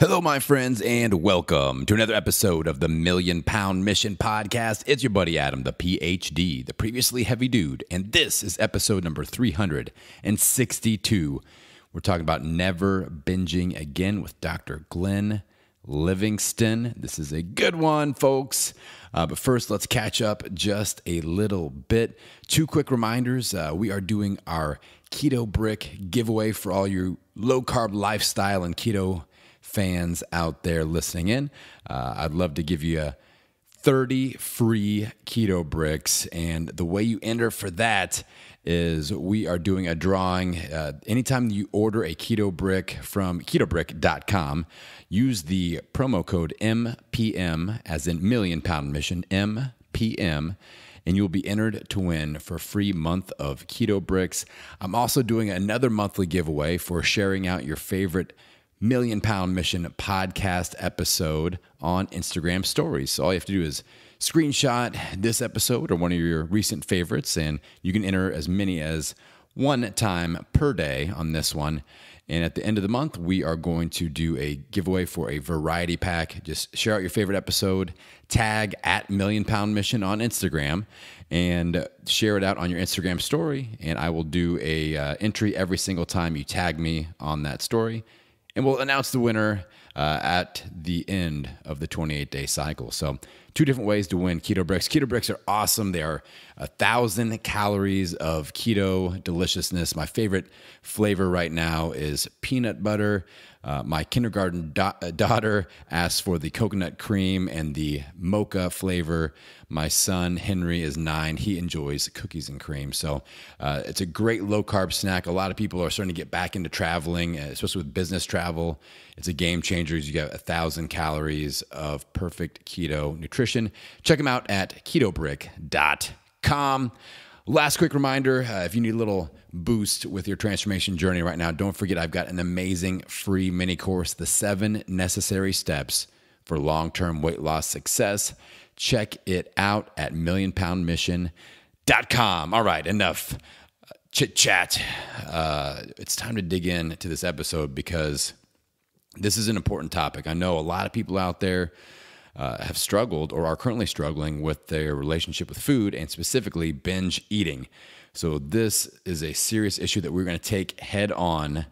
Hello, my friends, and welcome to another episode of the Million Pound Mission Podcast. It's your buddy Adam, the PhD, the previously heavy dude, and this is episode number 362. We're talking about Never Binging Again with Dr. Glenn Livingston. This is a good one, folks. But first, let's catch up just a little bit. Two quick reminders. We are doing our Keto Brick giveaway for all your low-carb lifestyle and keto fans out there listening in. I'd love to give you 30 free Keto Bricks, and the way you enter for that is we are doing a drawing. Anytime you order a Keto Brick from ketobrick.com, use the promo code MPM, as in Million Pound Mission, MPM, and you'll be entered to win for a free month of Keto Bricks. I'm also doing another monthly giveaway for sharing out your favorite Million Pound Mission Podcast episode on Instagram stories. So all you have to do is screenshot this episode or one of your recent favorites, and you can enter as many as one time per day on this one. And at the end of the month, we are going to do a giveaway for a variety pack. Just share out your favorite episode, tag at Million Pound Mission on Instagram, and share it out on your Instagram story. And I will do a entry every single time you tag me on that story. And we'll announce the winner at the end of the 28-day cycle. So two different ways to win Keto Bricks. Keto Bricks are awesome. They are 1,000 calories of keto deliciousness. My favorite flavor right now is peanut butter. My kindergarten daughter asked for the coconut cream and the mocha flavor. My son, Henry, is 9. He enjoys cookies and cream. So it's a great low-carb snack. A lot of people are starting to get back into traveling, especially with business travel. It's a game changer. You got 1,000 calories of perfect keto nutrition. Check them out at ketobrick.com. Last quick reminder, if you need a little boost with your transformation journey right now, don't forget I've got an amazing free mini course, The 7 Necessary Steps for Long-Term Weight Loss Success. Check it out at millionpoundmission.com. All right, enough chit-chat. It's time to dig in to this episode because this is an important topic. I know a lot of people out there have struggled or are currently struggling with their relationship with food and specifically binge eating. So this is a serious issue that we're going to take head on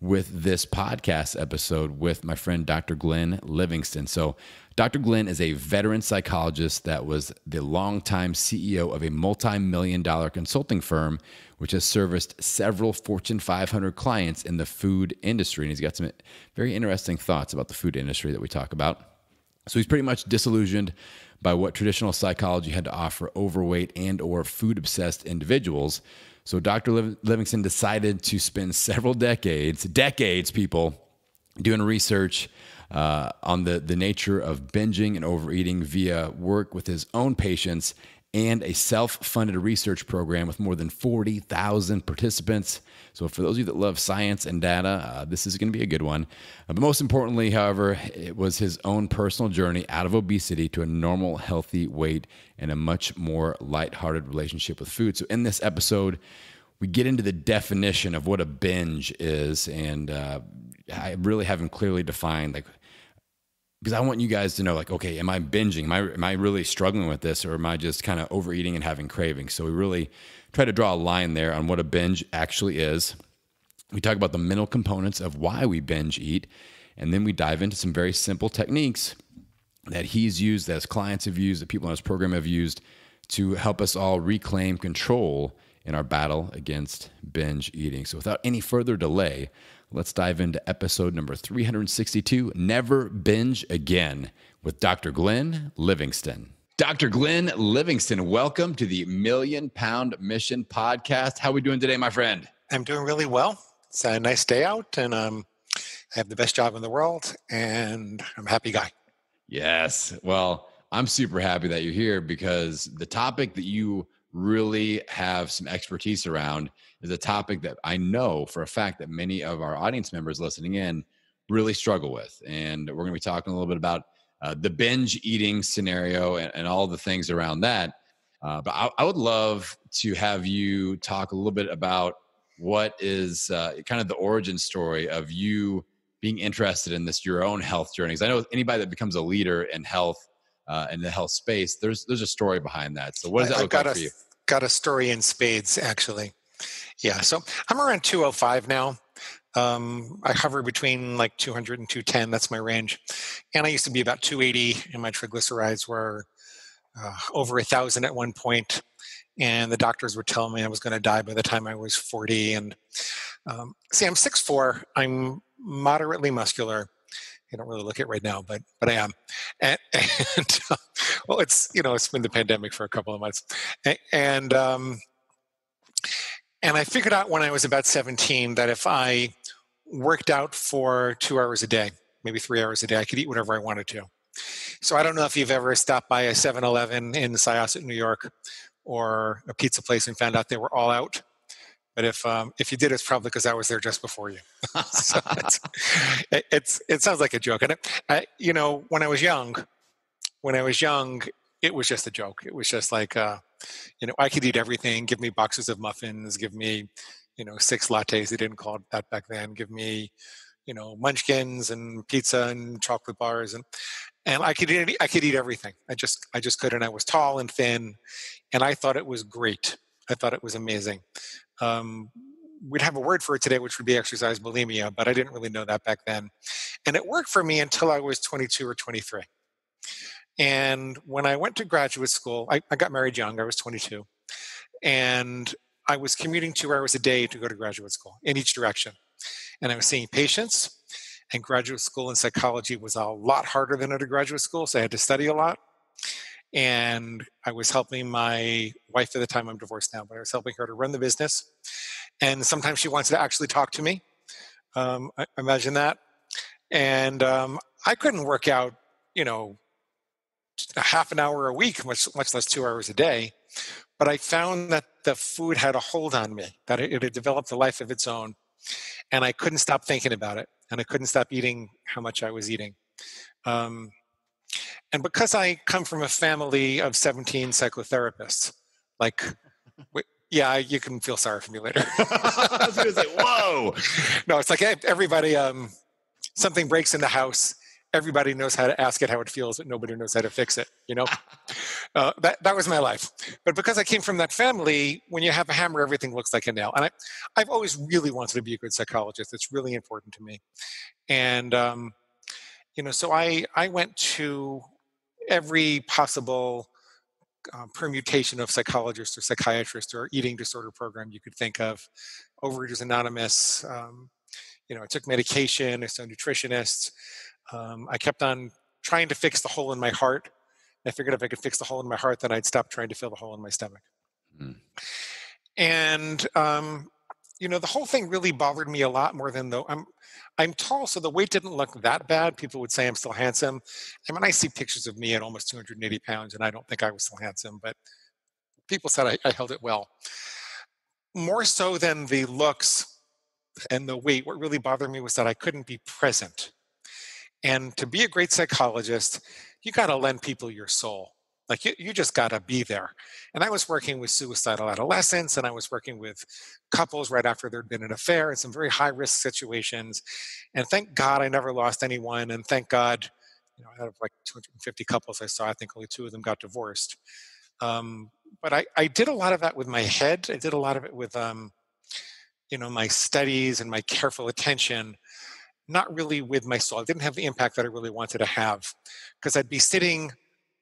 with this podcast episode with my friend, Dr. Glenn Livingston. So Dr. Glenn is a veteran psychologist that was the longtime CEO of a multi-million-dollar consulting firm, which has serviced several Fortune 500 clients in the food industry. And he's got some very interesting thoughts about the food industry that we talk about. So he's pretty much disillusioned by what traditional psychology had to offer overweight and or food-obsessed individuals. So Dr. Livingston decided to spend several decades, people, doing research on the nature of binging and overeating via work with his own patients and a self-funded research program with more than 40,000 participants. So for those of you that love science and data, this is going to be a good one. But most importantly, however, it was his own personal journey out of obesity to a normal, healthy weight and a much more lighthearted relationship with food. So in this episode, we get into the definition of what a binge is, and I really haven't clearly defined, like, because I want you guys to know, like, okay, am I binging? Am I really struggling with this, or am I just kind of overeating and having cravings? So we really try to draw a line there on what a binge actually is. We talk about the mental components of why we binge eat, and then we dive into some very simple techniques that he's used, that his clients have used, that people in his program have used to help us all reclaim control in our battle against binge eating. So without any further delay, let's dive into episode number 362, Never Binge Again, with Dr. Glenn Livingston. Dr. Glenn Livingston, welcome to the Million Pound Mission Podcast. How are we doing today, my friend? I'm doing really well. It's a nice day out, and I have the best job in the world, and I'm a happy guy. Yes. Well, I'm super happy that you're here because the topic that you really have some expertise around is a topic that I know for a fact that many of our audience members listening in really struggle with. And we're going to be talking a little bit about the binge eating scenario and all the things around that. But I would love to have you talk a little bit about what is kind of the origin story of you being interested in this, your own health journey. Because I know anybody that becomes a leader in health, in the health space, there's a story behind that. So what does that look like for you? Got a story in spades, actually. Yeah. So I'm around 205 now. I hover between like 200 and 210. That's my range. And I used to be about 280, and my triglycerides were over 1,000 at one point. And the doctors would tell me I was going to die by the time I was 40. And see, I'm 6'4". I'm moderately muscular. I don't really look it right now, but I am. And well, it's, you know, it's been the pandemic for a couple of months. And I figured out when I was about 17 that if I worked out for 2 hours a day, maybe 3 hours a day, I could eat whatever I wanted to. So I don't know if you've ever stopped by a 7-Eleven in Syosset, New York, or a pizza place and found out they were all out. But if you did, it's probably because I was there just before you. So it sounds like a joke. And when I was young, it was just a joke. It was just like, I could eat everything. Give me boxes of muffins. Give me, 6 lattes. They didn't call it that back then. Give me, munchkins and pizza and chocolate bars, and I could eat everything. I just could. And I was tall and thin, and I thought it was great. I thought it was amazing. We'd have a word for it today, which would be exercise bulimia, but I didn't really know that back then. And it worked for me until I was 22 or 23. And when I went to graduate school, I got married young. I was 22. And I was commuting 2 hours a day to go to graduate school in each direction. And I was seeing patients, and graduate school in psychology was a lot harder than undergraduate school, so I had to study a lot. And I was helping my wife at the time. I'm divorced now, but I was helping her to run the business. And sometimes she wants to actually talk to me. Imagine that. And I couldn't work out, a half an hour a week, much less 2 hours a day. But I found that the food had a hold on me, that it had developed a life of its own. And I couldn't stop thinking about it. And I couldn't stop eating how much I was eating. And because I come from a family of 17 psychotherapists, you can feel sorry for me later. I was gonna say, whoa. No, it's like everybody, something breaks in the house. Everybody knows how to ask it how it feels, but nobody knows how to fix it, That was my life. But because I came from that family, when you have a hammer, everything looks like a nail. And I've always really wanted to be a good psychologist. It's really important to me. And, so I went to every possible permutation of psychologist or psychiatrist or eating disorder program you could think of, Overeaters Anonymous. I took medication. I saw nutritionists. I kept on trying to fix the hole in my heart. I figured if I could fix the hole in my heart, then I'd stop trying to fill the hole in my stomach. Mm. And the whole thing really bothered me a lot more than though I'm tall, so the weight didn't look that bad. People would say I'm still handsome. I mean, I see pictures of me at almost 280 pounds, and I don't think I was still handsome, but people said I held it well. More so than the looks and the weight, what really bothered me was that I couldn't be present. And to be a great psychologist, you got to lend people your soul. Like you just got to be there. And I was working with suicidal adolescents, and I was working with couples right after there'd been an affair in some very high risk situations. And thank God I never lost anyone. And thank God, out of like 250 couples I saw, I think only 2 of them got divorced. But I did a lot of that with my head. I did a lot of it with, my studies and my careful attention, not really with my soul. I didn't have the impact that I really wanted to have, because I'd be sitting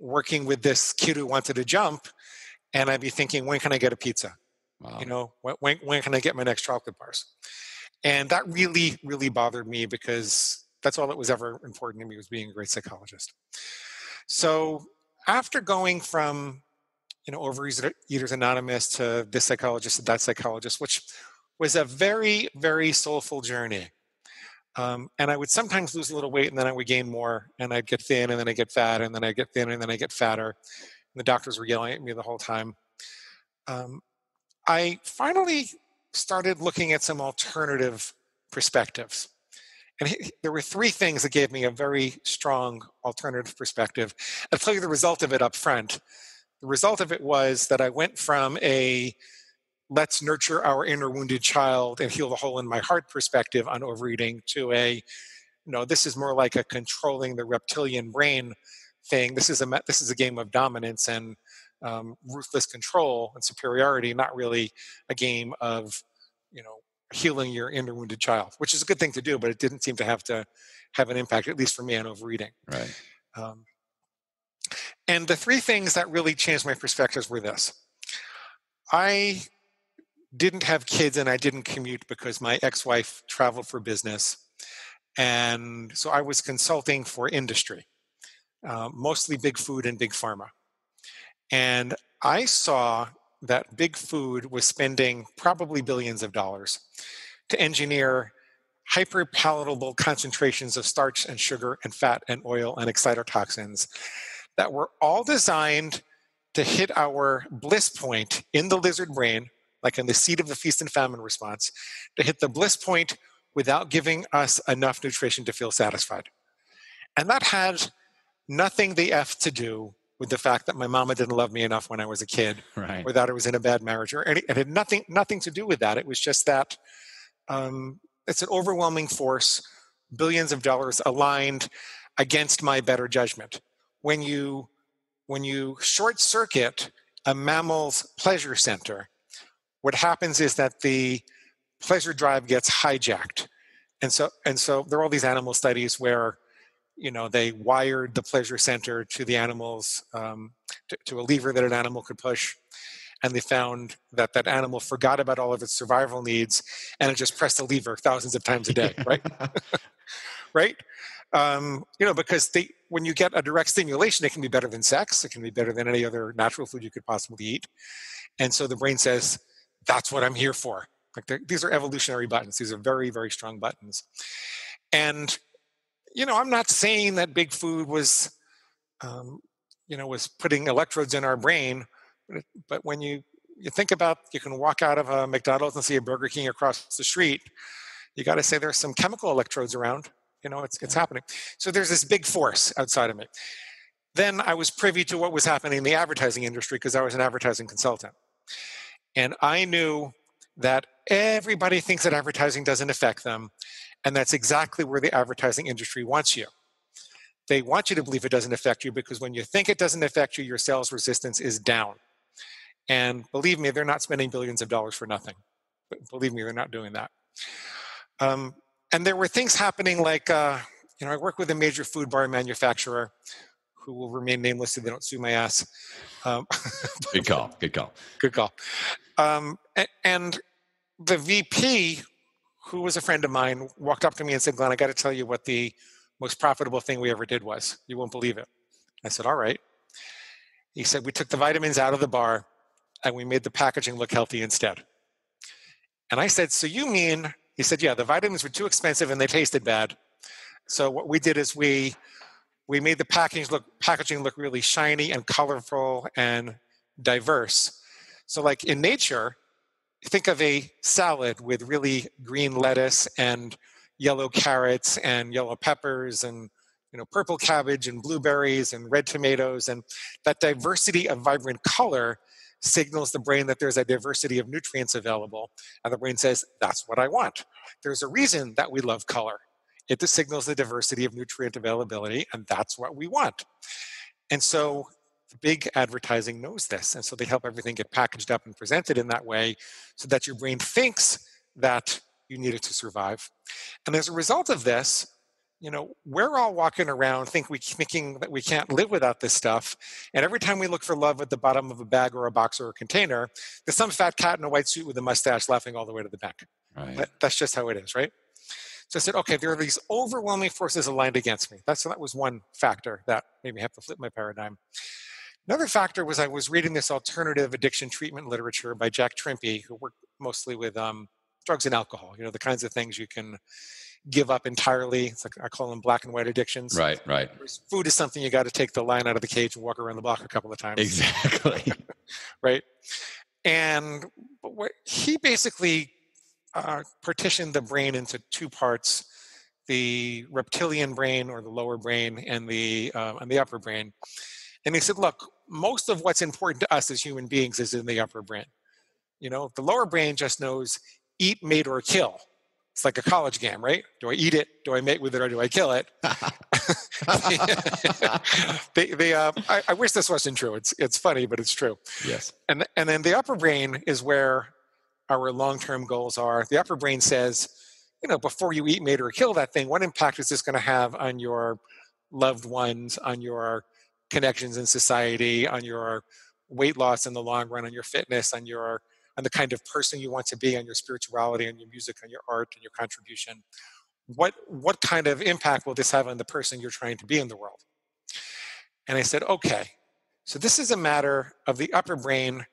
working with this kid who wanted to jump, and I'd be thinking, when can I get a pizza? Wow. When can I get my next chocolate bars? And that really, really bothered me, because that's all that was ever important to me was being a great psychologist. So after going from, Overeaters Anonymous to this psychologist to that psychologist, which was a very, very soulful journey. And I would sometimes lose a little weight, and then I would gain more, and I'd get thin, and then I'd get fat, and then I'd get thin, and then I'd get fatter. And the doctors were yelling at me the whole time. I finally started looking at some alternative perspectives. And there were 3 things that gave me a very strong alternative perspective. I'll tell you the result of it up front. The result of it was that I went from a let's nurture our inner wounded child and heal the hole in my heart perspective on overeating to a no, this is more like a controlling the reptilian brain thing. This is a game of dominance and ruthless control and superiority, not really a game of, healing your inner wounded child, which is a good thing to do, but it didn't seem to have an impact, at least for me, on overeating. Right. And the three things that really changed my perspectives were this. I didn't have kids and I didn't commute because my ex-wife traveled for business. And so I was consulting for industry, mostly big food and big pharma. And I saw that big food was spending probably billions of dollars to engineer hyperpalatable concentrations of starch and sugar and fat and oil and excitotoxins that were all designed to hit our bliss point in the lizard brain, like in the seat of the feast and famine response, to hit the bliss point without giving us enough nutrition to feel satisfied. And that had nothing the F to do with the fact that my mama didn't love me enough when I was a kid, right, or that I was in a bad marriage, or it had nothing to do with that. It was just that it's an overwhelming force, billions of dollars aligned against my better judgment. When you short circuit a mammal's pleasure center, what happens is that the pleasure drive gets hijacked. And so there are all these animal studies where they wired the pleasure center to the animals, to a lever that an animal could push. And they found that that animal forgot about all of its survival needs and it just pressed the lever thousands of times a day, right? Right? Because when you get a direct stimulation, it can be better than sex. It can be better than any other natural food you could possibly eat. And so the brain says, that's what I'm here for. Like these are evolutionary buttons. These are very, very strong buttons. And I'm not saying that big food was putting electrodes in our brain, but when you think about, you can walk out of a McDonald's and see a Burger King across the street, you got to say there's some chemical electrodes around. It's happening. So there's this big force outside of me. Then I was privy to what was happening in the advertising industry because I was an advertising consultant. And I knew that everybody thinks that advertising doesn't affect them. And that's exactly where the advertising industry wants you. They want you to believe it doesn't affect you because when you think it doesn't affect you, your sales resistance is down. And believe me, they're not spending billions of dollars for nothing. But believe me, they're not doing that. And there were things happening like, I work with a major food bar manufacturer who will remain nameless so they don't sue my ass. Good call. And the VP, who was a friend of mine, walked up to me and said, Glenn, I got to tell you what the most profitable thing we ever did was. You won't believe it. I said, all right. He said, we took the vitamins out of the bar and we made the packaging look healthy instead. And I said, so you mean, he said, yeah, the vitamins were too expensive and they tasted bad. So what we did is we made the packaging look really shiny and colorful and diverse. So like in nature, think of a salad with really green lettuce and yellow carrots and yellow peppers and purple cabbage and blueberries and red tomatoes, and that diversity of vibrant color signals the brain that there's a diversity of nutrients available, and the brain says, that's what I want. There's a reason that we love color. It just signals the diversity of nutrient availability, and that's what we want. And so big advertising knows this, and so they help everything get packaged up and presented in that way so that your brain thinks that you need it to survive. And as a result of this, we're all walking around thinking that we can't live without this stuff, and every time we look for love at the bottom of a bag or a box or a container, there's some fat cat in a white suit with a mustache laughing all the way to the bank. Right. But that's just how it is, right? So I said, okay, there are these overwhelming forces aligned against me. So that was one factor that made me have to flip my paradigm. Another factor was I was reading this alternative addiction treatment literature by Jack Trimpey, who worked mostly with drugs and alcohol, the kinds of things you can give up entirely. It's like I call them black and white addictions. Right. Food is something you got to take the lion out of the cage and walk around the block a couple of times. Exactly. Right. And he basically partitioned the brain into two parts, the reptilian brain or the lower brain and the upper brain. And he said, look, most of what's important to us as human beings is in the upper brain. The lower brain just knows eat, mate, or kill. It's like a college game, right? Do I eat it? Do I mate with it? Or do I kill it? I wish this wasn't true. It's funny, but it's true. Yes. And then the upper brain is where our long-term goals are. The upper brain says, you know, before you eat, mate, or kill that thing, what impact is this going to have on your loved ones, on your connections in society, on your weight loss in the long run, on your fitness, on your on the kind of person you want to be, on your spirituality, on your music, on your art, and your contribution. What kind of impact will this have on the person you're trying to be in the world? And I said, okay, so this is a matter of the upper brain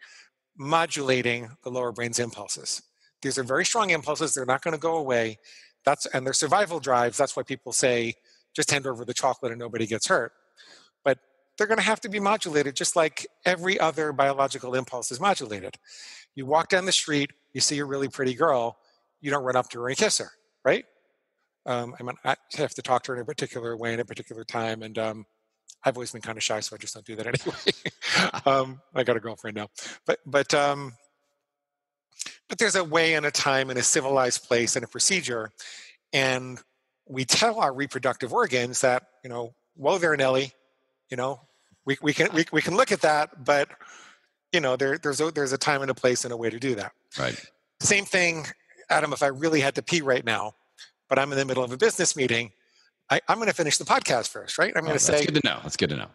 modulating the lower brain's impulses. These are very strong impulses. They're not going to go away. And they're survival drives. That's why people say, just hand over the chocolate and nobody gets hurt. But they're going to have to be modulated just like every other biological impulse is modulated. You walk down the street, you see a really pretty girl, you don't run up to her and kiss her, right? I mean, I have to talk to her in a particular way at a particular time, and I've always been kind of shy, so I just don't do that anyway. I got a girlfriend now. But there's a way and a time and a civilized place and a procedure, and we tell our reproductive organs that, you know, whoa there, Nelly, you know, we can look at that, but you know, there's a time and a place and a way to do that. Right. Same thing, Adam, if I really had to pee right now, but I'm in the middle of a business meeting, I'm going to finish the podcast first, right? I'm going to say... That's good to know. That's good to know.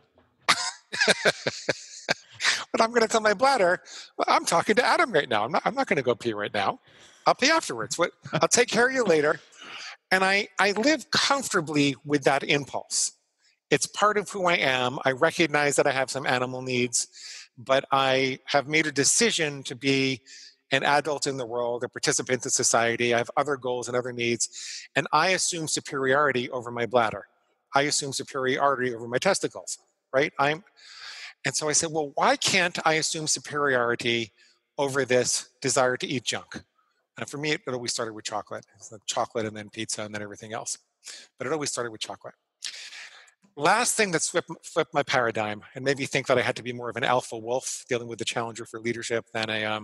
But I'm going to tell my bladder, well, I'm talking to Adam right now. I'm not going to go pee right now. I'll pee afterwards. I'll take care of you later. And I live comfortably with that impulse. It's part of who I am. I recognize that I have some animal needs, but I have made a decision to be an adult in the world, a participant in society. I have other goals and other needs, and I assume superiority over my bladder. I assume superiority over my testicles, right? And so I said, well, why can't I assume superiority over this desire to eat junk? And for me, it always started with chocolate. It's like chocolate and then pizza and then everything else. But it always started with chocolate. Last thing that flipped my paradigm and made me think that I had to be more of an alpha wolf dealing with the challenger for leadership than a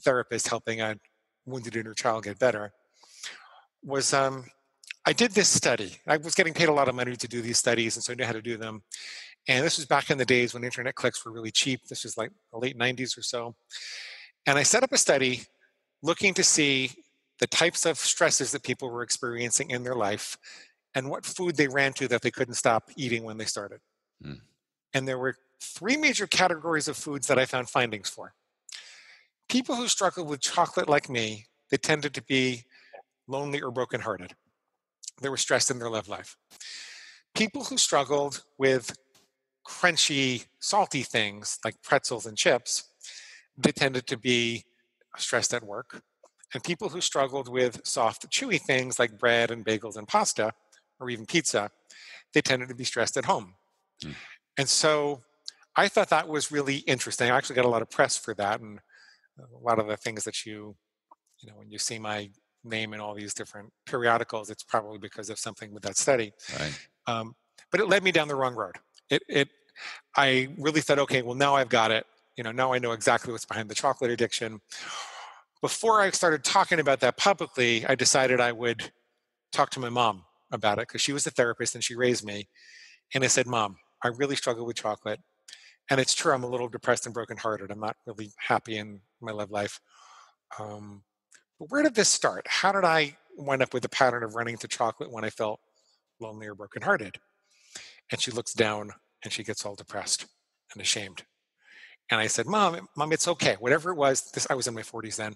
therapist helping a wounded inner child get better was I did this study. I was getting paid a lot of money to do these studies, and so I knew how to do them. And this was back in the days when internet clicks were really cheap. This was like the late 90s or so. And I set up a study looking to see the types of stresses that people were experiencing in their life and what food they ran to that they couldn't stop eating when they started. Mm. And there were three major categories of foods that I found findings for. People who struggled with chocolate like me, they tended to be lonely or brokenhearted. They were stressed in their love life. People who struggled with crunchy, salty things like pretzels and chips, they tended to be stressed at work. And people who struggled with soft, chewy things like bread and bagels and pasta, or even pizza, they tended to be stressed at home. Mm. And so I thought that was really interesting. I actually got a lot of press for that, and a lot of the things that you know, when you see my name in all these different periodicals, it's probably because of something with that study. Right. But it led me down the wrong road. I really thought, okay, well, now I've got it. You know, now I know exactly what's behind the chocolate addiction. Before I started talking about that publicly, I decided I would talk to my mom about it, because she was a therapist and she raised me. And I said, Mom, I really struggle with chocolate. And it's true, I'm a little depressed and brokenhearted. I'm not really happy in my love life. But where did this start? How did I wind up with a pattern of running to chocolate when I felt lonely or brokenhearted? And she looks down and she gets all depressed and ashamed. And I said, Mom, it's okay. Whatever it was, I was in my 40s then.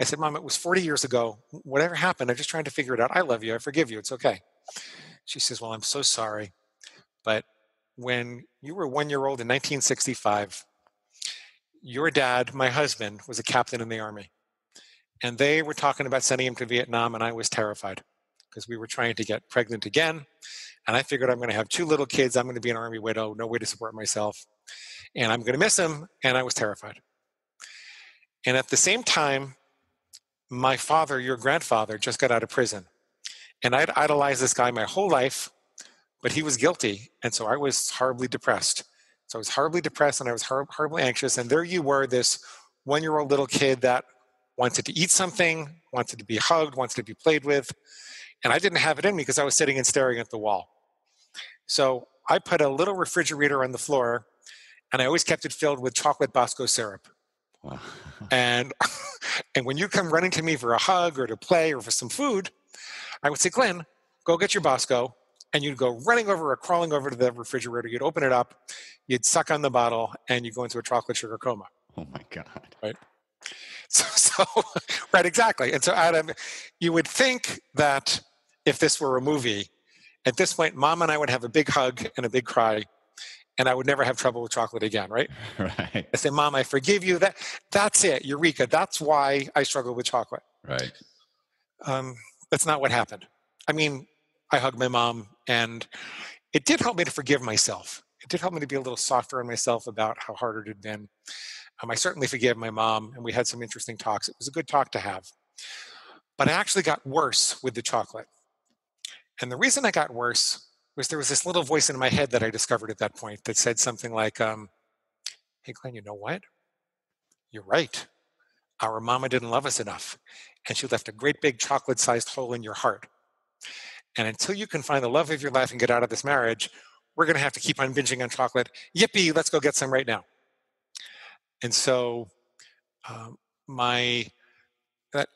I said, Mom, it was 40 years ago. Whatever happened, I'm just trying to figure it out. I love you. I forgive you. It's okay. She says, well, I'm so sorry, but when you were 1 year old in 1965, your dad, my husband, was a captain in the Army. And they were talking about sending him to Vietnam, and I was terrified because we were trying to get pregnant again. And I figured I'm going to have two little kids. I'm going to be an Army widow, no way to support myself. And I'm going to miss him. And I was terrified. And at the same time, my father, your grandfather, just got out of prison. And I'd idolized this guy my whole life, but he was guilty. And so I was horribly depressed. And I was horribly anxious. And there you were, this 1-year-old little kid that wanted to eat something, wanted to be hugged, wanted to be played with. And I didn't have it in me because I was sitting and staring at the wall. So I put a little refrigerator on the floor, and I always kept it filled with chocolate Bosco syrup. Wow. And when you come running to me for a hug or to play or for some food, I would say, Glenn, go get your Bosco. And you'd go running over or crawling over to the refrigerator. You'd open it up. You'd suck on the bottle, and you'd go into a chocolate sugar coma. Oh, my God. Right? Right, exactly. And so, Adam, you would think that if this were a movie, at this point, Mom and I would have a big hug and a big cry, and I would never have trouble with chocolate again, right? Right. I say, Mom, I forgive you. That's it. Eureka. That's why I struggle with chocolate. Right. That's not what happened. I mean, I hugged my mom, and it did help me to forgive myself. It did help me to be a little softer on myself about how hard it had been. I certainly forgave my mom, and we had some interesting talks. It was a good talk to have. But I actually got worse with the chocolate. And the reason I got worse was there was this little voice in my head that I discovered at that point that said something like, hey, Glenn, you know what? You're right. Our mama didn't love us enough, and she left a great big chocolate-sized hole in your heart. And until you can find the love of your life and get out of this marriage, we're going to have to keep on binging on chocolate. Yippee, let's go get some right now. And so that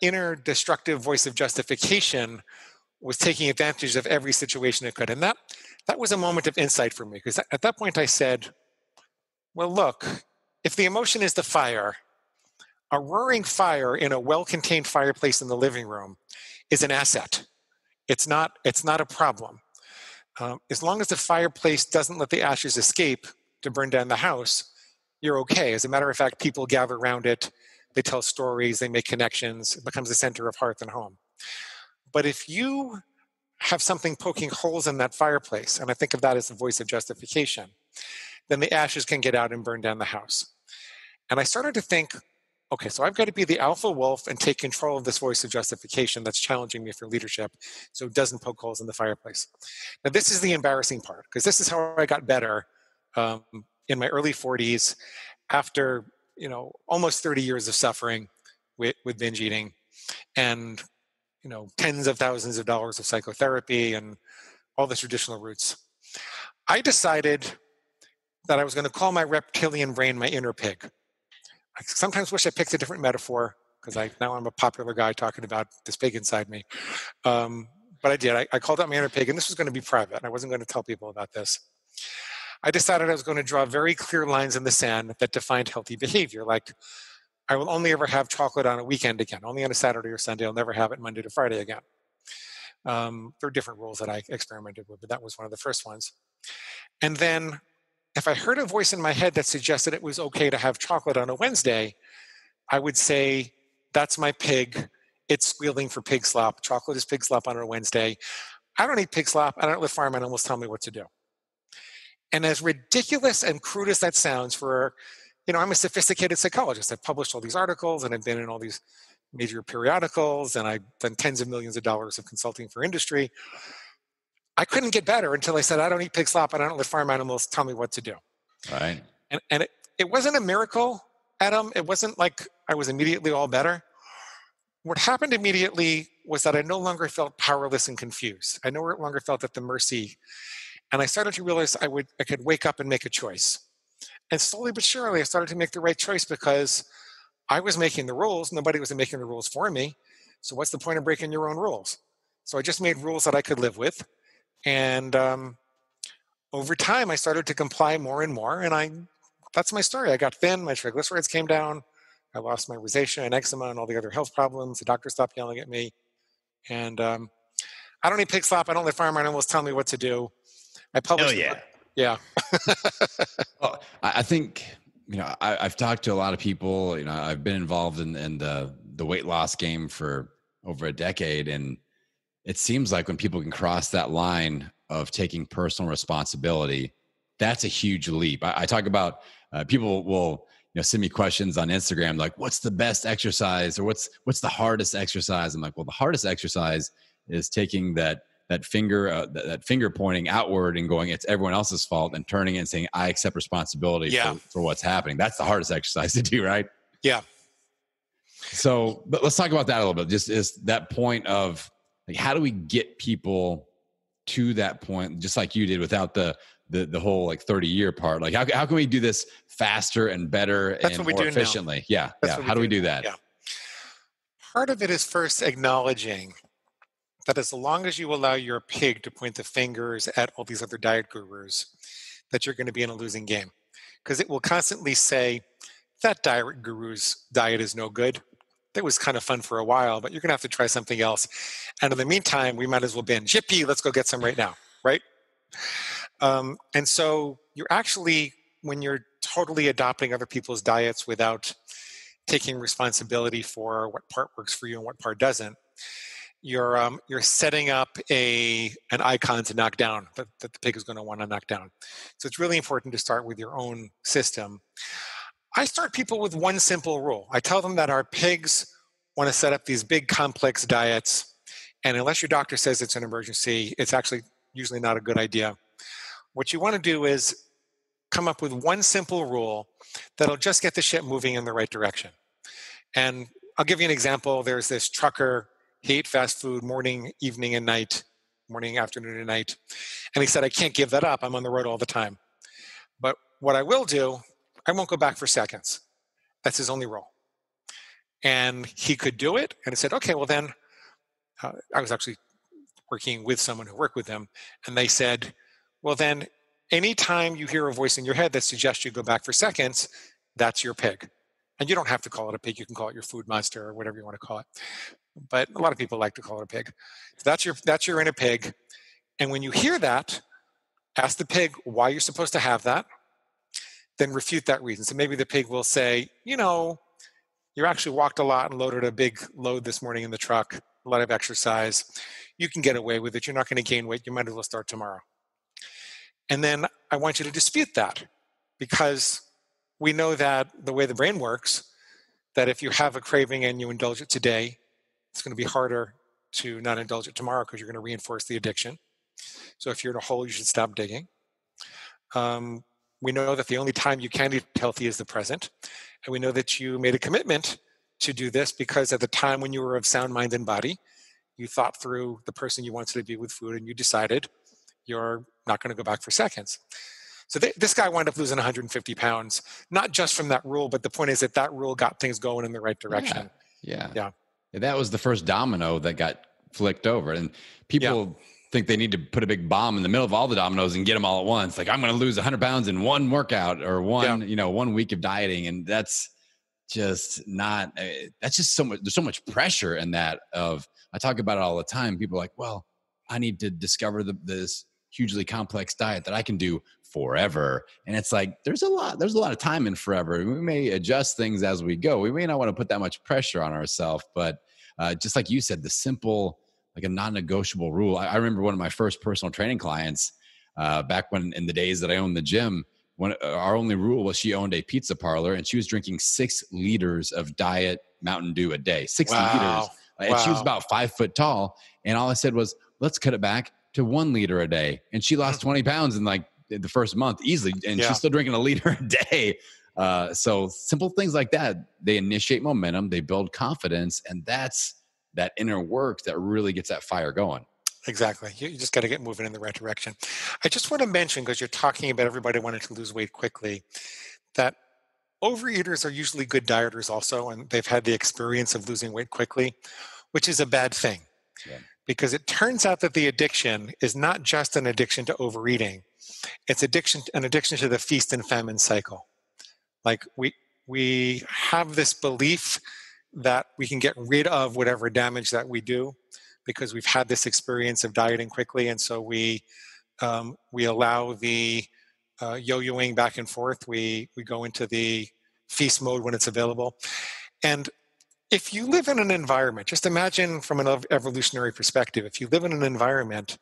inner destructive voice of justification was taking advantage of every situation it could. And that was a moment of insight for me, because at that point I said, well, look, if the emotion is the fire, a roaring fire in a well-contained fireplace in the living room is an asset. It's not a problem. As long as the fireplace doesn't let the ashes escape to burn down the house, you're okay. As a matter of fact, people gather around it. They tell stories. They make connections. It becomes a center of hearth and home. But if you have something poking holes in that fireplace, and I think of that as the voice of justification, then the ashes can get out and burn down the house. And I started to think, okay, so I've got to be the alpha wolf and take control of this voice of justification that's challenging me for leadership so it doesn't poke holes in the fireplace. Now, this is the embarrassing part, because this is how I got better in my early 40s, after almost 30 years of suffering with binge eating, and tens of thousands of dollars of psychotherapy and all the traditional routes. I decided that I was going to call my reptilian brain my inner pig. I sometimes wish I picked a different metaphor, because now I'm a popular guy talking about this pig inside me. But I did. I called out my inner pig, and this was going to be private. I wasn't going to tell people about this. I decided I was going to draw very clear lines in the sand that defined healthy behavior. Like, I will only ever have chocolate on a weekend again, only on a Saturday or Sunday. I'll never have it Monday to Friday again. There are different rules that I experimented with, but that was one of the first ones. And then if I heard a voice in my head that suggested it was okay to have chocolate on a Wednesday, I would say, that's my pig. It's squealing for pig slop. Chocolate is pig slop on a Wednesday. I don't eat pig slop. I don't let farm animals tell me what to do. And as ridiculous and crude as that sounds for, I'm a sophisticated psychologist. I've published all these articles, and I've been in all these major periodicals, and I've done tens of millions of dollars of consulting for industry. I couldn't get better until I said, I don't eat pig slop, and I don't let farm animals tell me what to do. Right. And it wasn't a miracle, Adam. It wasn't like I was immediately all better. What happened immediately was that I no longer felt powerless and confused. I no longer felt at the mercy. And I started to realize I could wake up and make a choice. And slowly but surely, I started to make the right choice, because I was making the rules. Nobody was making the rules for me. So what's the point of breaking your own rules? So I just made rules that I could live with. And over time, I started to comply more and more. And that's my story. I got thin. My triglycerides came down. I lost my rosacea and eczema and all the other health problems. The doctor stopped yelling at me. And I don't eat pig slop. I don't let farm animals tell me what to do. I published. Hell yeah. Yeah. Well, I think, I've talked to a lot of people, I've been involved in the weight loss game for over a decade. And it seems like when people can cross that line of taking personal responsibility, that's a huge leap. I talk about people will, send me questions on Instagram, like, what's the best exercise, or what's the hardest exercise? I'm like, well, the hardest exercise is taking that finger pointing outward and going, it's everyone else's fault, and turning it and saying, I accept responsibility for what's happening. That's the hardest exercise to do, right? Yeah. So, but let's talk about that a little bit. Just is that point of like, how do we get people to that point, just like you did, without the whole like 30-year part? Like, how can we do this faster and better and more efficiently? Yeah, yeah. How do we do that? Yeah. Part of it is first acknowledging that as long as you allow your pig to point the fingers at all these other diet gurus, that you're going to be in a losing game, because it will constantly say that diet guru's diet is no good. That was kind of fun for a while, but you're going to have to try something else. And in the meantime, we might as well binge. Yippee, let's go get some right now, right? And so you're actually, when you're totally adopting other people's diets without taking responsibility for what part works for you and what part doesn't, you're setting up an icon to knock down that the pig is going to want to knock down. So it's really important to start with your own system. I start people with one simple rule. I tell them that our pigs want to set up these big complex diets, and unless your doctor says it's an emergency, it's actually usually not a good idea. What you want to do is come up with one simple rule that'll just get the ship moving in the right direction. And I'll give you an example. There's this trucker, he ate fast food morning, evening, and night, morning, afternoon, and night. And he said, I can't give that up. I'm on the road all the time. But what I will do, I won't go back for seconds. That's his only rule. And he could do it. And he said, okay, well then, I was actually working with someone who worked with him. And they said, well then, anytime you hear a voice in your head that suggests you go back for seconds, that's your pig. And you don't have to call it a pig. You can call it your food monster or whatever you want to call it. But a lot of people like to call it a pig. So that's your inner pig. And when you hear that, ask the pig why you're supposed to have that, then refute that reason. So maybe the pig will say, you know, you actually walked a lot and loaded a big load this morning in the truck, a lot of exercise. You can get away with it. You're not going to gain weight. You might as well start tomorrow. And then I want you to dispute that, because we know that the way the brain works, that if you have a craving and you indulge it today, it's going to be harder to not indulge it tomorrow because you're going to reinforce the addiction. So if you're in a hole, you should stop digging. We know that the only time you can eat healthy is the present. And we know that you made a commitment to do this because at the time when you were of sound mind and body, you thought through the person you wanted to be with food and you decided you're not going to go back for seconds. So this guy wound up losing 150 pounds, not just from that rule, but the point is that rule got things going in the right direction. Yeah. And that was the first domino that got flicked over. And people think they need to put a big bomb in the middle of all the dominoes and get them all at once. Like, I'm going to lose 100 pounds in one workout or one week of dieting. And that's just not, that's just so much, there's so much pressure in that. I talk about it all the time. People are like, well, I need to discover this hugely complex diet that I can do forever. And it's like, there's a lot of time in forever. We may adjust things as we go. We may not want to put that much pressure on ourselves, but just like you said, the simple, like a non-negotiable rule. I remember one of my first personal training clients back when in the days that I owned the gym, our only rule was she owned a pizza parlor and she was drinking 6 liters of diet Mountain Dew a day, 60 liters. And she was about 5 foot tall. And all I said was, let's cut it back to 1 liter a day. And she lost 20 pounds in like the first month easily. And she's still drinking a liter a day. So simple things like that, they initiate momentum, they build confidence. And that's that inner work that really gets that fire going. Exactly. You just got to get moving in the right direction. I just want to mention, because you're talking about everybody wanting to lose weight quickly, that overeaters are usually good dieters also. And they've had the experience of losing weight quickly, which is a bad thing. Yeah. Because it turns out that the addiction is not just an addiction to overeating. It's an addiction to the feast and famine cycle. Like we have this belief that we can get rid of whatever damage that we do because we've had this experience of dieting quickly. And so we allow the yo-yoing back and forth. We go into the feast mode when it's available. And if you live in an environment, just imagine from an evolutionary perspective, if you live in an environment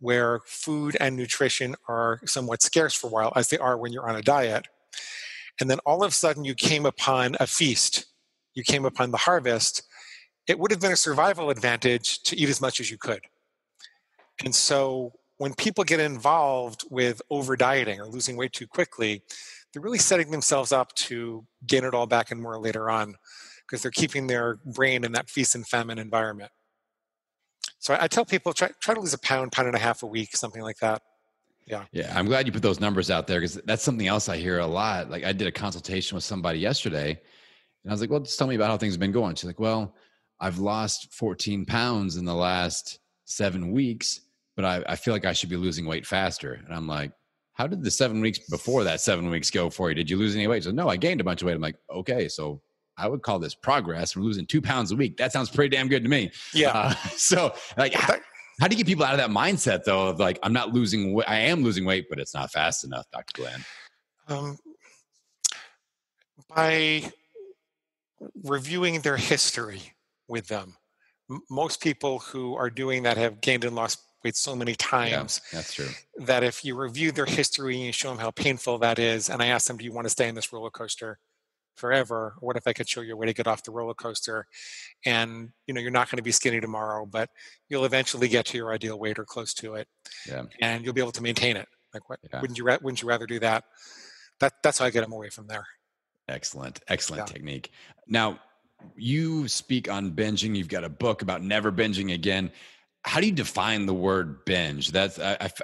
where food and nutrition are somewhat scarce for a while, as they are when you're on a diet, and then all of a sudden you came upon a feast, you came upon the harvest, it would have been a survival advantage to eat as much as you could. And so when people get involved with over-dieting or losing weight too quickly, they're really setting themselves up to gain it all back and more later on. because they're keeping their brain in that feast and famine environment. So I tell people, try to lose a pound, pound and a half a week, something like that. Yeah. Yeah. I'm glad you put those numbers out there, because that's something else I hear a lot. Like, I did a consultation with somebody yesterday and I was like, well, just tell me about how things have been going. She's like, well, I've lost 14 pounds in the last 7 weeks, but I feel like I should be losing weight faster. And I'm like, how did the 7 weeks before that 7 weeks go for you? Did you lose any weight? So no, I gained a bunch of weight. I'm like, okay, so I would call this progress from losing 2 pounds a week. That sounds pretty damn good to me. Yeah. So like, how do you get people out of that mindset though? Of like, I'm not losing weight. I am losing weight, but it's not fast enough, Dr. Glenn. By reviewing their history with them. Most people who are doing that have gained and lost weight so many times. Yeah, that's true. That if you review their history and you show them how painful that is, and I ask them, do you want to stay in this roller coaster forever? What if I could show you a way to get off the roller coaster? And you know, you're not going to be skinny tomorrow, but you'll eventually get to your ideal weight or close to it. Yeah. And you'll be able to maintain it. Like, what, yeah. Wouldn't you rather do that? That's how I get them away from there. Excellent yeah. Technique. Now, you speak on binging. You've got a book about never binging again. How do you define the word binge? That's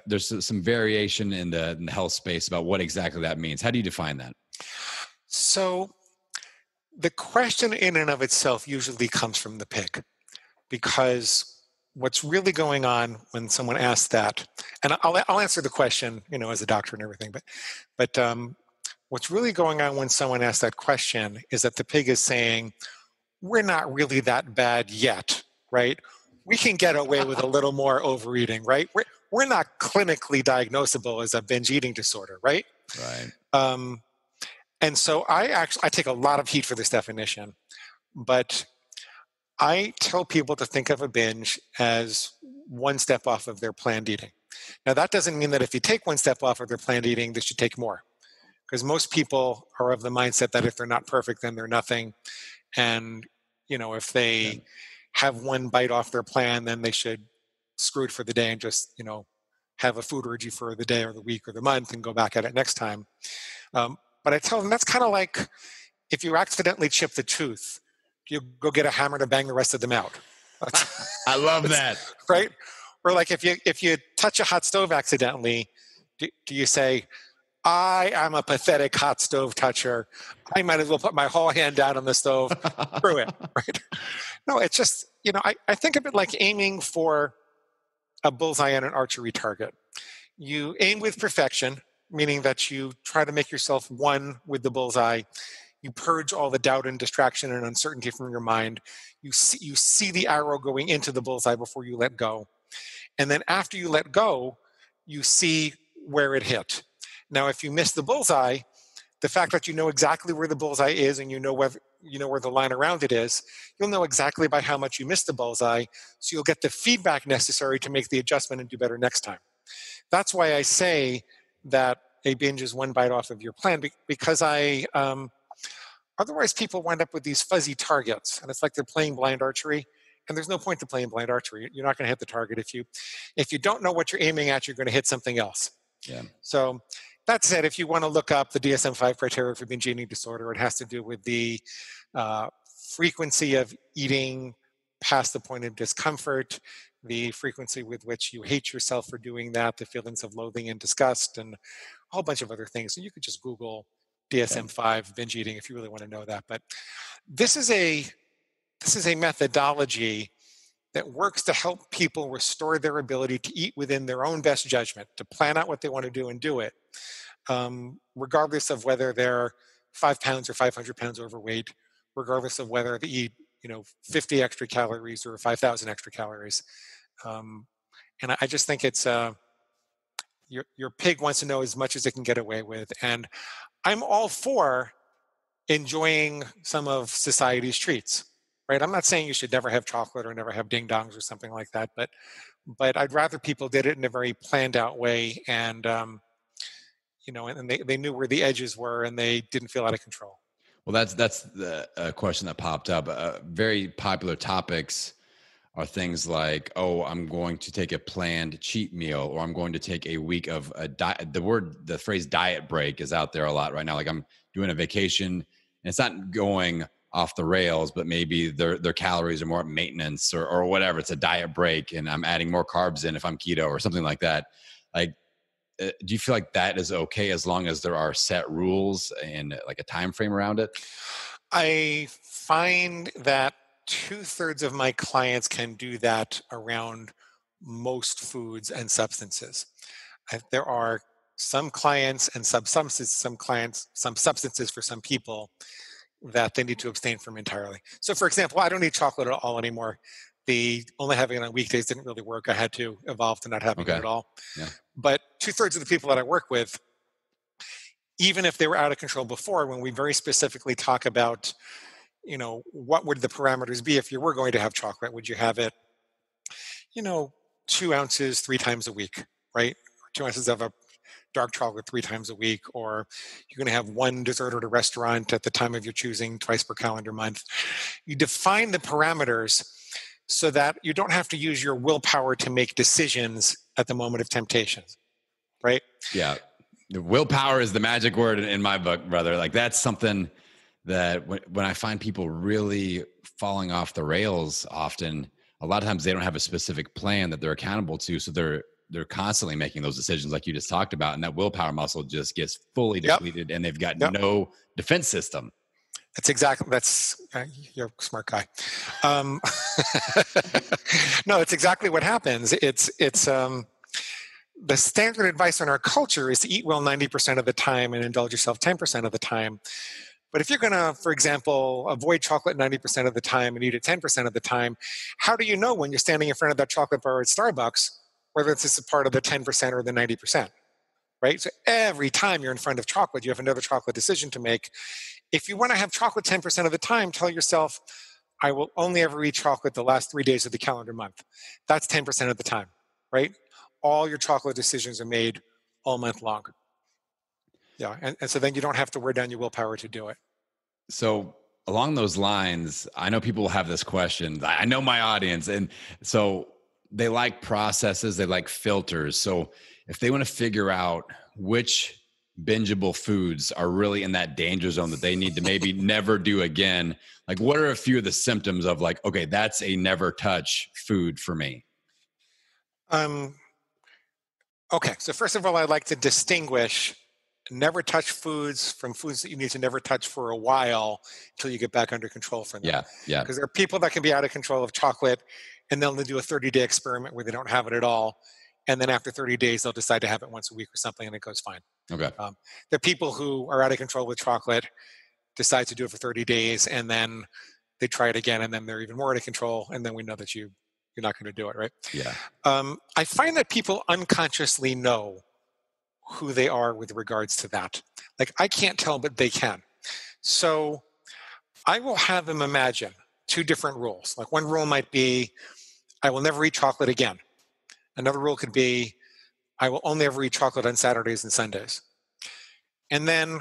there's some variation in the health space about what exactly that means. How do you define that? So the question in and of itself usually comes from the pig, because what's really going on when someone asks that, and I'll answer the question, you know, as a doctor and everything, but what's really going on when someone asks that question is that the pig is saying, we're not really that bad yet, right? We can get away with a little more overeating, right? We're not clinically diagnosable as a binge eating disorder, right? Right. And so I take a lot of heat for this definition, but I tell people to think of a binge as one step off of their planned eating. Now, that doesn't mean that if you take one step off of their planned eating, they should take more, because most people are of the mindset that if they're not perfect, then they're nothing. And, you know, if they have one bite off their plan, then they should screw it for the day and just, you know, have a food orgy for the day or the week or the month and go back at it next time. But I tell them that's kind of like if you accidentally chip the tooth, you go get a hammer to bang the rest of them out. I love that. Right? Or like if you touch a hot stove accidentally, do you say, I am a pathetic hot stove toucher. I might as well put my whole hand down on the stove, through it, right? No, it's just, you know, I think of it like aiming for a bullseye on an archery target. You aim with perfection, meaning that you try to make yourself one with the bullseye. You purge all the doubt and distraction and uncertainty from your mind. You see the arrow going into the bullseye before you let go. And then after you let go, you see where it hit. Now, if you miss the bullseye, the fact that you know exactly where the bullseye is and you know where the line around it is, you'll know exactly by how much you missed the bullseye, so you'll get the feedback necessary to make the adjustment and do better next time. That's why I say that a binge is one bite off of your plan, because otherwise people wind up with these fuzzy targets, and it's like they're playing blind archery, and there's no point to playing blind archery. You're not going to hit the target. If you don't know what you're aiming at, you're going to hit something else. Yeah. So that said, if you want to look up the DSM-5 criteria for binge eating disorder, it has to do with the frequency of eating past the point of discomfort, the frequency with which you hate yourself for doing that, the feelings of loathing and disgust, and a whole bunch of other things. So you could just Google DSM-5 binge eating if you really want to know that. But this is a methodology that works to help people restore their ability to eat within their own best judgment, to plan out what they want to do and do it, regardless of whether they're 5 pounds or 500 pounds overweight, regardless of whether they eat, you know, 50 extra calories or 5,000 extra calories. And I just think it's your pig wants to know as much as it can get away with. And I'm all for enjoying some of society's treats. Right? I'm not saying you should never have chocolate or never have ding-dongs or something like that, but I'd rather people did it in a very planned out way, and you know, and they knew where the edges were and they didn't feel out of control. Well, that's the question that popped up. Very popular topics are things like, oh, I'm going to take a planned cheat meal, or I'm going to take a week of a diet. The phrase diet break is out there a lot right now. Like, I'm doing a vacation, and it's not going off the rails, but maybe their calories are more at maintenance or whatever. It's a diet break and I'm adding more carbs in if I'm keto or something like that. Like, do you feel like that is okay as long as there are set rules and like a time frame around it? I find that 2/3 of my clients can do that around most foods and substances. There are some clients and some substances for some people that they need to abstain from entirely. So for example, I don't eat chocolate at all anymore. The only having it on weekdays didn't really work. I had to evolve to not having it at all. Yeah. But 2/3 of the people that I work with, even if they were out of control before, when we very specifically talk about, you know, what would the parameters be if you were going to have chocolate? Would you have it, you know, 2 ounces 3 times a week, right? 2 ounces of a dark chocolate 3 times a week, or you're going to have 1 dessert at a restaurant at the time of your choosing twice per calendar month. You define the parameters so that you don't have to use your willpower to make decisions at the moment of temptation, right? Yeah. The willpower is the magic word in my book, brother. Like, that's something that when I find people really falling off the rails often, a lot of times they don't have a specific plan that they're accountable to. So they're constantly making those decisions like you just talked about. And that willpower muscle just gets fully depleted and they've got no defense system. That's exactly, you're a smart guy. No, it's exactly what happens. It's the standard advice in our culture is to eat well 90% of the time and indulge yourself 10% of the time. But if you're going to, for example, avoid chocolate 90% of the time and eat it 10% of the time, how do you know when you're standing in front of that chocolate bar at Starbucks, whether it's just a part of the 10% or the 90%, right? So every time you're in front of chocolate, you have another chocolate decision to make. If you want to have chocolate 10% of the time, tell yourself, I will only ever eat chocolate the last 3 days of the calendar month. That's 10% of the time, right? All your chocolate decisions are made all month long. Yeah, and so then you don't have to wear down your willpower to do it. So along those lines, I know people have this question. I know my audience, and so they like processes, they like filters. So if they want to figure out which bingeable foods are really in that danger zone that they need to maybe never do again, like what are a few of the symptoms of like, okay, that's a never touch food for me? Okay, so first of all, I'd like to distinguish never touch foods from foods that you need to never touch for a while until you get back under control from them. Yeah. Because there are people that can be out of control of chocolate and they'll do a 30-day experiment where they don't have it at all. And then after 30 days, they'll decide to have it once a week or something and it goes fine. Okay. There are people who are out of control with chocolate, decide to do it for 30 days, and then they try it again and then they're even more out of control. And then we know that you're not going to do it, right? Yeah. I find that people unconsciously know who they are with regards to that. Like, I can't tell, but they can. So I will have them imagine 2 different rules. Like, one rule might be, I will never eat chocolate again. Another rule could be, I will only ever eat chocolate on Saturdays and Sundays. And then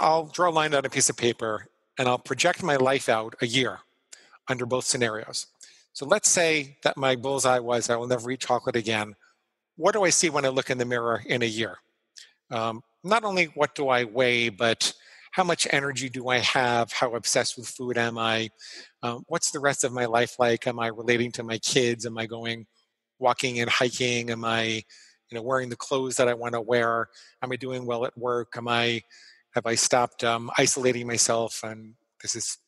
I'll draw a line on a piece of paper and I'll project my life out a year under both scenarios. So let's say that my bullseye was, I will never eat chocolate again. What do I see when I look in the mirror in a year? Not only what do I weigh, but how much energy do I have? How obsessed with food am I? What's the rest of my life like? Am I relating to my kids? Am I going walking and hiking? Am I, you know, wearing the clothes that I want to wear? Am I doing well at work? Have I stopped isolating myself? And this is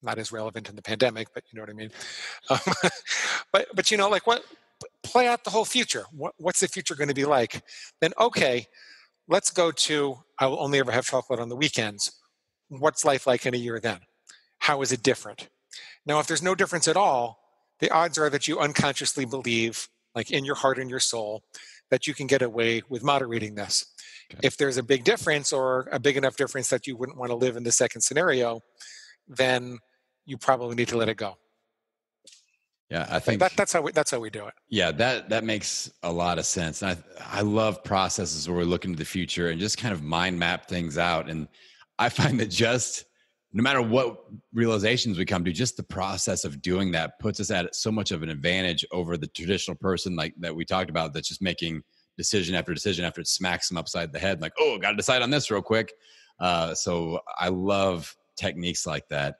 not as relevant in the pandemic, but you know what I mean? But you know, like, what? Play out the whole future. What's the future going to be like? Then, okay, let's go to, I will only ever have chocolate on the weekends. What's life like in a year then? How is it different? Now, if there's no difference at all, the odds are that you unconsciously believe, like in your heart and your soul, that you can get away with moderating this. Okay. If there's a big difference, or a big enough difference that you wouldn't want to live in the second scenario, then you probably need to let it go. Yeah, I think that's how we do it. Yeah, that makes a lot of sense. And I love processes where we look into the future and just kind of mind map things out. And I find that just no matter what realizations we come to, just the process of doing that puts us at so much of an advantage over the traditional person like that we talked about, that's just making decision after decision after it smacks them upside the head. Like, oh, got to decide on this real quick. So I love techniques like that.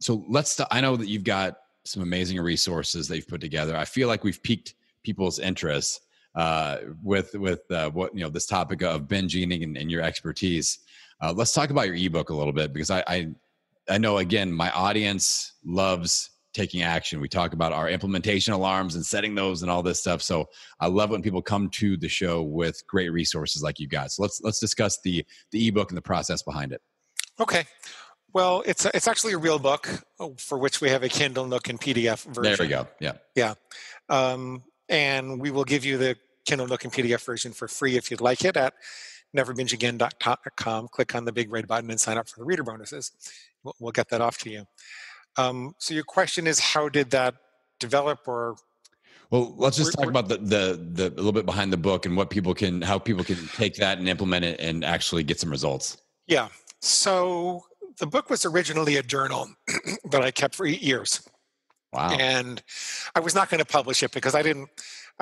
So let's, I know that you've got some amazing resources that you've put together. I feel like we've piqued people's interest with what, you know, this topic of binge eating and your expertise. Let's talk about your ebook a little bit, because I know, again, my audience loves taking action. We talk about our implementation alarms and setting those and all this stuff. So I love when people come to the show with great resources like you guys. So let's discuss the ebook and the process behind it. Okay. Well, it's actually a real book for which we have a Kindle, Nook, and PDF version. There we go. Yeah. Yeah. And we will give you the Kindle, Nook, and PDF version for free if you'd like it at neverbingeagain.com. Click on the big red button and sign up for the reader bonuses. We'll get that off to you. So your question is, how did that develop? Or well, let's just talk about the a little bit behind the book and what people can, how people can take that and implement it and actually get some results. Yeah. So the book was originally a journal that I kept for 8 years. Wow. And I was not going to publish it because I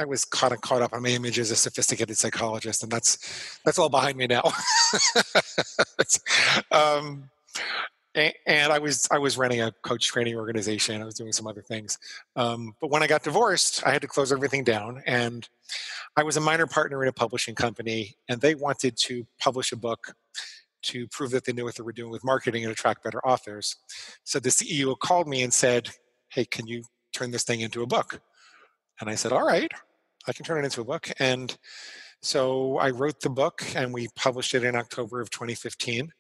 was caught up on my image as a sophisticated psychologist, and that's all behind me now. And I was running a coach training organization. I was doing some other things. But when I got divorced, I had to close everything down. And I was a minor partner in a publishing company, and they wanted to publish a book to prove that they knew what they were doing with marketing and attract better authors. So the CEO called me and said, "Hey, can you turn this thing into a book?" And I said, "All right, I can turn it into a book." And so I wrote the book, and we published it in October of 2015.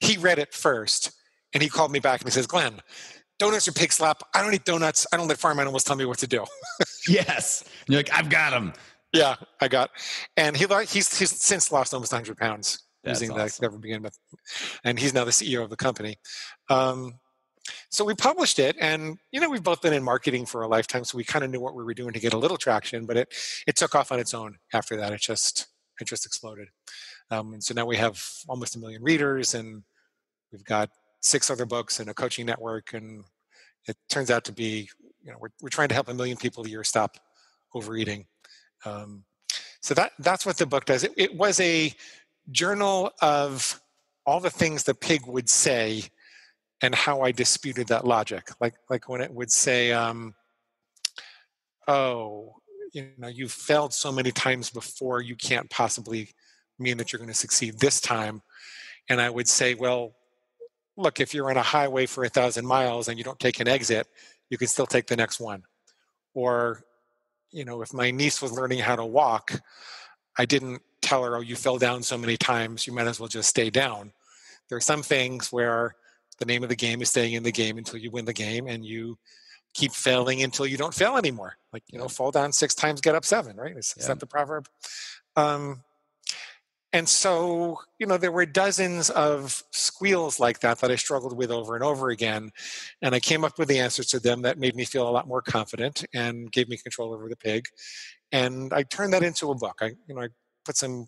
He read it first, and he called me back and he says, "Glenn, donuts are pig slop. I don't eat donuts. I don't let farm animals tell me what to do." Yes. And you're like, "I've got him." Yeah, I got. And he's since lost almost 100 pounds using that Never Begin Method. And he's now the CEO of the company. So we published it, and we've both been in marketing for a lifetime, so we kind of knew what we were doing to get a little traction, but it took off on its own after that. It just exploded. And so now we have almost 1 million readers, and we've got 6 other books and a coaching network. And it turns out to be, we're trying to help 1 million people a year stop overeating. So that's what the book does. It was a journal of all the things the pig would say and how I disputed that logic. Like when it would say, "You've failed so many times before, you can't possibly mean that you're going to succeed this time." And I would say, "Well, look, if you're on a highway for 1,000 miles and you don't take an exit, you can still take the next one." Or, if my niece was learning how to walk, I didn't tell her, "Oh, you fell down so many times, you might as well just stay down." There are some things where the name of the game is staying in the game until you win the game, and you keep failing until you don't fail anymore. Like, fall down 6 times, get up 7, right? Is that the proverb? And so, there were dozens of squeals like that I struggled with over and over again. And I came up with the answers to them that made me feel a lot more confident and gave me control over the pig. And I turned that into a book. I put some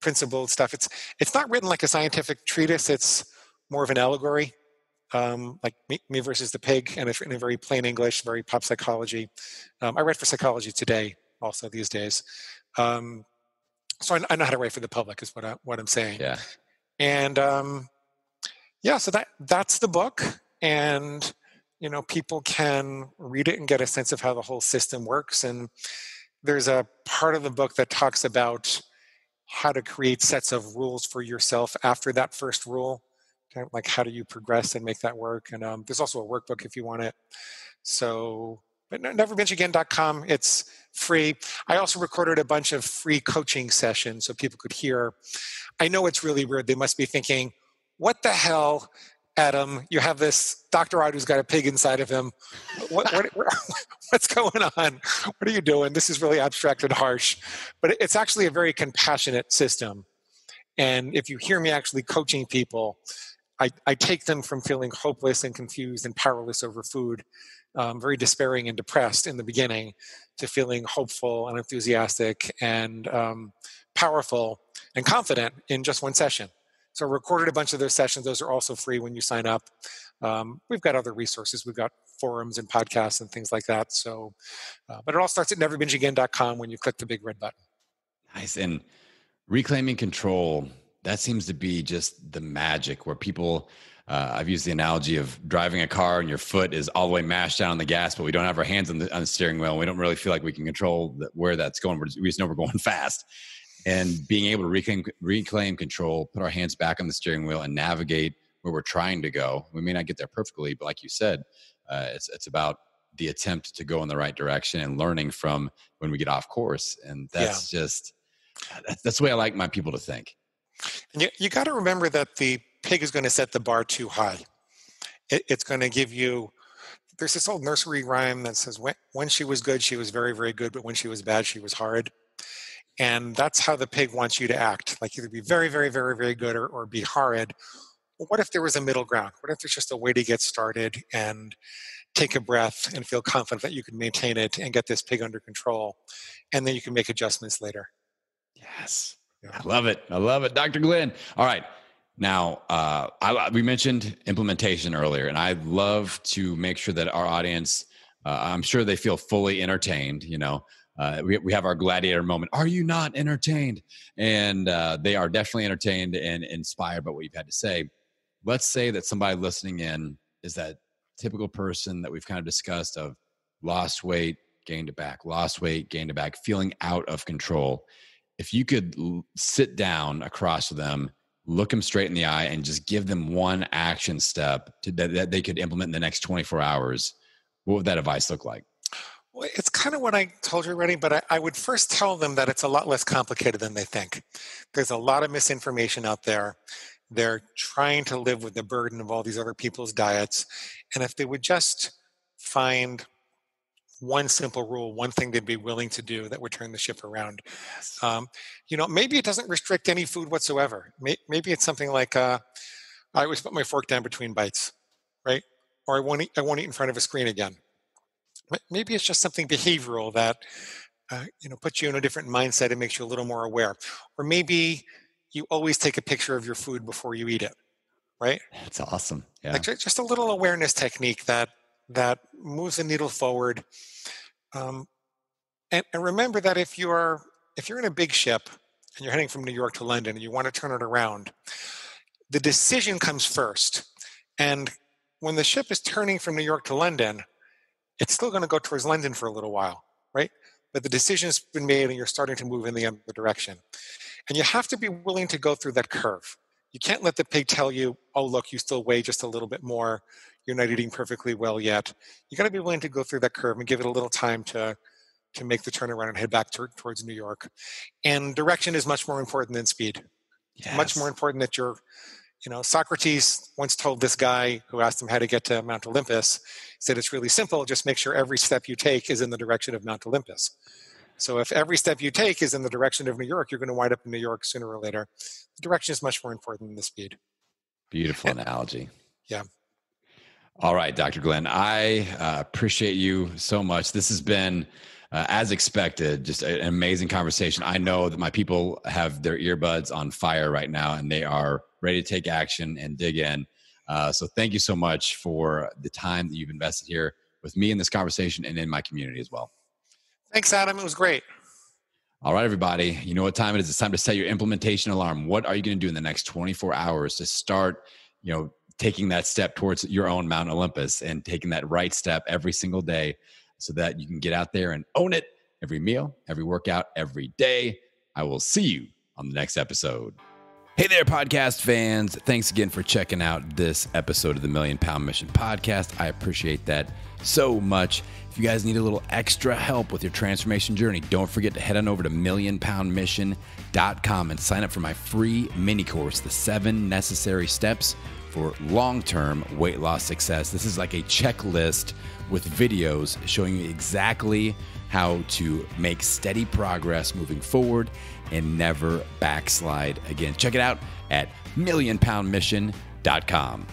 principled stuff. It's not written like a scientific treatise. It's more of an allegory, like me versus the pig. And it's written in very plain English, very pop psychology. I write for Psychology Today also these days. So I know how to write for the public is what I'm saying. Yeah. And so that's the book. And, people can read it and get a sense of how the whole system works. And there's a part of the book that talks about how to create sets of rules for yourself after that first rule. Like, how do you progress and make that work? And there's also a workbook if you want it. So... But neverbingeagain.com, it's free. I also recorded a bunch of free coaching sessions so people could hear. I know it's really weird. They must be thinking, "What the hell, Adam? You have this Dr. Odd who's got a pig inside of him. What's going on? What are you doing? This is really abstract and harsh." But it's actually a very compassionate system. And if you hear me actually coaching people, I take them from feeling hopeless and confused and powerless over food, very despairing and depressed in the beginning, to feeling hopeful and enthusiastic and powerful and confident in just one session. So I recorded a bunch of those sessions. Those are also free when you sign up. We've got other resources. We've got forums and podcasts and things like that. So, but it all starts at neverbingeagain.com when you click the big red button. Nice. And reclaiming control, that seems to be just the magic where people, I've used the analogy of driving a car and your foot is all the way mashed down on the gas, but we don't have our hands on the steering wheel. And we don't really feel like we can control where that's going. We just know we're going fast. And being able to reclaim control, put our hands back on the steering wheel and navigate where we're trying to go. We may not get there perfectly, but like you said, it's about the attempt to go in the right direction and learning from when we get off course. And that's that's the way I like my people to think. And you got to remember that the pig is going to set the bar too high. It's going to give you, there's this old nursery rhyme that says, when she was good, she was very, very good. But when she was bad, she was hard. And that's how the pig wants you to act. Like either be very, very, very, very good or be horrid. Well, what if there was a middle ground? What if there's just a way to get started and take a breath and feel confident that you can maintain it and get this pig under control? And then you can make adjustments later. Yes. Yeah. I love it. Dr. Glenn. All right. Now, we mentioned implementation earlier, and I love to make sure that our audience, I'm sure they feel fully entertained. You know, we have our gladiator moment. Are you not entertained? And they are definitely entertained and inspired by what you've had to say. Let's say that somebody listening in is that typical person that we've kind of discussed of lost weight, gained it back, lost weight, gained it back, feeling out of control. If you could sit down across them, look them straight in the eye, and just give them one action step that they could implement in the next 24 hours, what would that advice look like? Well, it's kind of what I told you already, but I would first tell them that it's a lot less complicated than they think. There's a lot of misinformation out there. They're trying to live with the burden of all these other people's diets. And if they would just find one simple rule, one thing they'd be willing to do that would turn the ship around. Maybe it doesn't restrict any food whatsoever. Maybe it's something like, I always put my fork down between bites, right? Or I won't eat in front of a screen again. Maybe it's just something behavioral that, puts you in a different mindset and makes you a little more aware. Or maybe you always take a picture of your food before you eat it, right? That's awesome. Yeah. Like just a little awareness technique that moves the needle forward. And remember that if you're in a big ship and you're heading from New York to London and you want to turn it around, the decision comes first. And when the ship is turning from New York to London, it's still going to go towards London for a little while, right? But the decision's been made and you're starting to move in the other direction. And you have to be willing to go through that curve. You can't let the pig tell you, oh, look, you still weigh just a little bit more. You're not eating perfectly well yet. You got to be willing to go through that curve and give it a little time to make the turnaround and head back towards New York. And direction is much more important than speed. Yes. Much more important that you're, Socrates once told this guy who asked him how to get to Mount Olympus, he said, it's really simple. Just make sure every step you take is in the direction of Mount Olympus. So if every step you take is in the direction of New York, you're going to wind up in New York sooner or later. The direction is much more important than the speed. Beautiful analogy. Yeah. All right, Dr. Glenn, I appreciate you so much. This has been, as expected, just an amazing conversation. I know that my people have their earbuds on fire right now, and they are ready to take action and dig in. So thank you so much for the time that you've invested here with me in this conversation and in my community as well. Thanks, Adam. It was great. All right, everybody. You know what time it is. It's time to set your implementation alarm. What are you going to do in the next 24 hours to start, taking that step towards your own Mount Olympus and taking that right step every single day so that you can get out there and own it every meal, every workout, every day. I will see you on the next episode. Hey there, podcast fans. Thanks again for checking out this episode of the Million Pound Mission Podcast. I appreciate that so much. If you guys need a little extra help with your transformation journey, don't forget to head on over to millionpoundmission.com and sign up for my free mini course, The 7 Necessary Steps for Long-Term Weight Loss Success. This is like a checklist with videos showing you exactly how to make steady progress moving forward and never backslide again. Check it out at millionpoundmission.com.